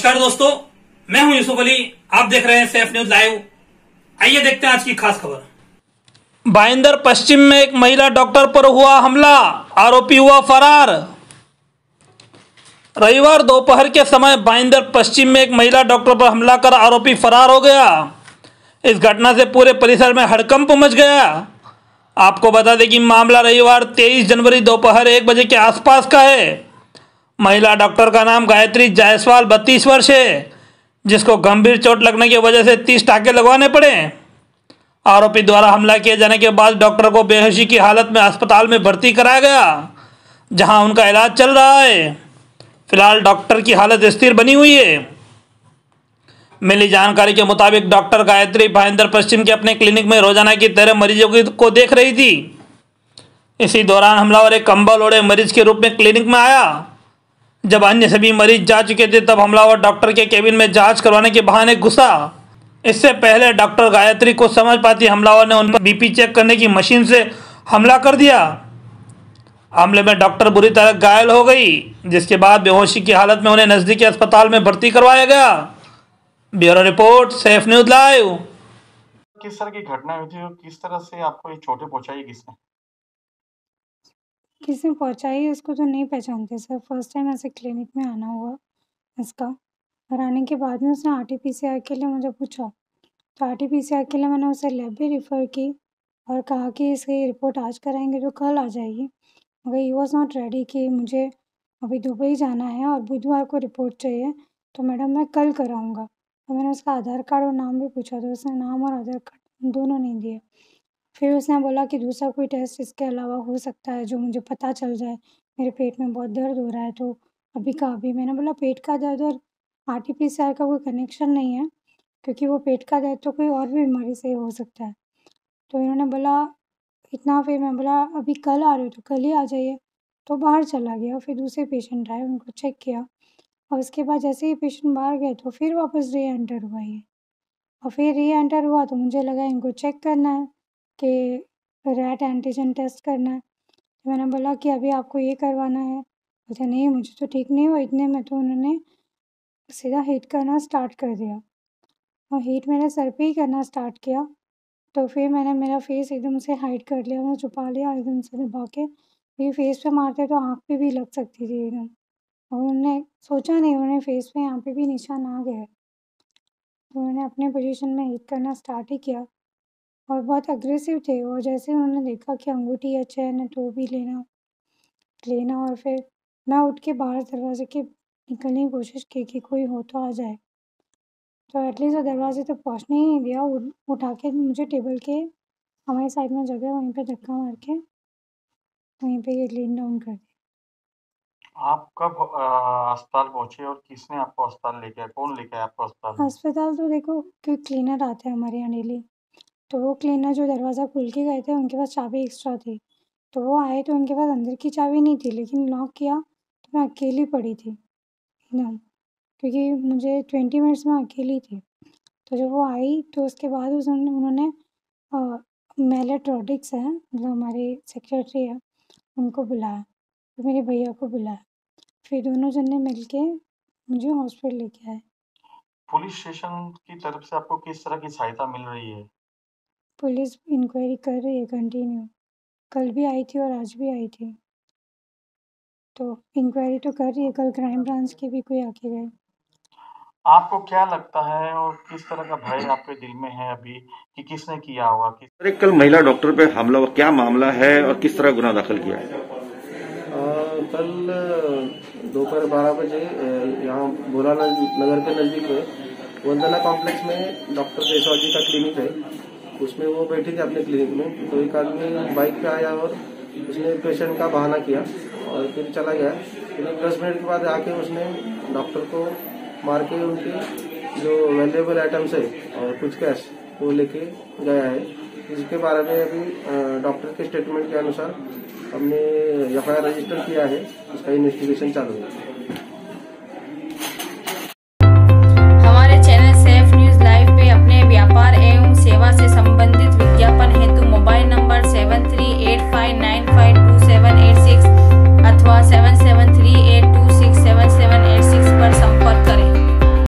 नमस्कार दोस्तों, मैं हूं यूसुफ अली। आप देख रहे हैं सेफ न्यूज लाइव। आइए देखते हैं आज की खास खबर। भाईंदर पश्चिम में एक महिला डॉक्टर पर हुआ हमला, आरोपी हुआ फरार। रविवार दोपहर के समय भाईंदर पश्चिम में एक महिला डॉक्टर पर हमला कर आरोपी फरार हो गया। इस घटना से पूरे परिसर में हड़कंप मच गया। आपको बता दें कि मामला रविवार 23 जनवरी दोपहर 1 बजे के आसपास का है। महिला डॉक्टर का नाम गायत्री जायसवाल 32 वर्ष है, जिसको गंभीर चोट लगने की वजह से 30 टाके लगवाने पड़े। आरोपी द्वारा हमला किए जाने के बाद डॉक्टर को बेहोशी की हालत में अस्पताल में भर्ती कराया गया, जहां उनका इलाज चल रहा है। फिलहाल डॉक्टर की हालत स्थिर बनी हुई है। मिली जानकारी के मुताबिक डॉक्टर गायत्री भाईंदर पश्चिम के अपने क्लिनिक में रोजाना की तरह मरीजों को देख रही थी। इसी दौरान हमलावर एक कंबल ओढ़े मरीज के रूप में क्लिनिक में आया। जब अन्य सभी मरीज जा चुके थे तब हमलावर डॉक्टर के केबिन में जांच करवाने के बहाने घुसा। इससे पहले डॉक्टर गायत्री को समझ पाती हमलावर ने उन पर बीपी चेक करने की मशीन से हमला कर दिया। हमले में डॉक्टर बुरी तरह घायल हो गई, जिसके बाद बेहोशी की हालत में उन्हें नजदीकी अस्पताल में भर्ती करवाया गया। Bureau report, safe news live. किस तरह की घटना हुई थी और किस तरह से आपको ये चोटें पहुंचाई किसने? किसने पहुंचाई उसको तो नहीं पहचानते सर। फर्स्ट टाइम ऐसे क्लिनिक में आना हुआ इसका, और आने के बाद में उसने RTPCR के लिए मुझे पूछा, तो RTPCR के लिए मैंने उसे लैब भी रिफ़र की और कहा कि इसकी रिपोर्ट आज कराएंगे जो कल आ जाएगी। मगर ही वॉज नॉट रेडी कि मुझे अभी दुबई जाना है और बुधवार को रिपोर्ट चाहिए, तो मैडम मैं कल कराऊँगा। तो मैंने उसका आधार कार्ड और नाम भी पूछा, तो उसने नाम और आधार कार्ड दोनों नहीं दिए। फिर उसने बोला कि दूसरा कोई टेस्ट इसके अलावा हो सकता है जो मुझे पता चल जाए। मेरे पेट में बहुत दर्द हो रहा है, तो अभी का अभी। मैंने बोला पेट का दर्द और RTPCR का कोई कनेक्शन नहीं है, क्योंकि वो पेट का दर्द तो कोई और भी बीमारी से हो सकता है। तो इन्होंने बोला इतना। फिर मैं बोला अभी कल आ रहे हो तो कल ही आ जाइए। तो बाहर चला गया। फिर दूसरे पेशेंट आए, उनको चेक किया, और उसके बाद जैसे ही पेशेंट बाहर गए तो फिर वापस री एंटर हुआ ये। और फिर री एंटर हुआ तो मुझे लगा इनको चेक करना है कि रैट एंटीजन टेस्ट करना है। तो मैंने बोला कि अभी आपको ये करवाना है। बोलते नहीं मुझे तो ठीक नहीं हुआ इतने में। तो उन्होंने सीधा हीट करना स्टार्ट कर दिया, और हीट मेरे सर पे ही करना स्टार्ट किया। तो फिर मैंने मेरा फेस एकदम से हाइड कर लिया, मैंने छुपा लिया एकदम से दबा के। फिर फेस पे मारते तो आँख पे भी लग सकती थी एकदम, और उन्होंने सोचा नहीं, उन्होंने फेस पे यहाँ पे भी निशान आ गया। तो उन्होंने अपने पोजिशन में हीट करना स्टार्ट ही किया, और बहुत अग्रेसिव थे। और जैसे उन्होंने देखा कि अंगूठी या चैन है तो भी लेना। और फिर मैं उठ के बाहर दरवाजे के निकलने की कोशिश की कि कोई हो तो आ जाए। तो एटलीस्ट वो दरवाजे तक पहुंचने ही नहीं दिया। उठा के मुझे टेबल के हमारे साइड में जगह वहीं पे धक्का मार के वहीं पे लेन डाउन कर दिया। आप कब अस्पताल पहुँचे और किसने आपको अस्पताल लेके आया, कौन लेके आया आपको अस्पताल? अस्पताल तो देखो कोई क्लीनर आते हैं हमारे यहाँ डेली, तो वो क्लीनर जो दरवाज़ा खोल के गए थे उनके पास चाबी एक्स्ट्रा थी। तो वो आए तो उनके पास अंदर की चाबी नहीं थी, लेकिन लॉक किया तो मैं अकेली पड़ी थी एकदम, क्योंकि मुझे 20 मिनट्स में अकेली थी। तो जब वो आई तो उसके बाद उन्होंने मेलेट्रॉडिक्स है, मतलब हमारे सेक्रेटरी है, उनको बुलाया, तो मेरे भैया को बुलाया। फिर दोनों जन ने मिल के मुझे हॉस्पिटल लेके आए। पुलिस स्टेशन की तरफ से आपको किस तरह की सहायता मिल रही है? पुलिस इंक्वायरी कर रही है कंटिन्यू, कल भी आई थी और आज भी आई थी, तो इंक्वायरी तो कर रही है। कल क्राइम ब्रांच के भी कोई आके गए। आपको क्या लगता है और किस तरह का भय आपके दिल में है अभी कि किसने किया होगा? कल महिला डॉक्टर पे हमला हुआ, क्या मामला है और किस तरह गुना दाखिल किया? कल दोपहर 12 बजे यहाँ भोलाना नगर के नजदीक वंदना कॉम्प्लेक्स में डॉक्टर जायसवाल जी का क्लिनिक है, उसमें वो बैठे थे अपने क्लिनिक में। तो एक आदमी बाइक पे आया और उसने पेशेंट का बहाना किया और फिर चला गया। फिर 10 मिनट के बाद आके उसने डॉक्टर को मार के उनके जो वैल्यूएबल आइटम्स है और कुछ कैश वो लेके गया है, जिसके बारे में अभी डॉक्टर के स्टेटमेंट के अनुसार हमने FIR रजिस्टर किया है, उसका इन्वेस्टिगेशन चालू है।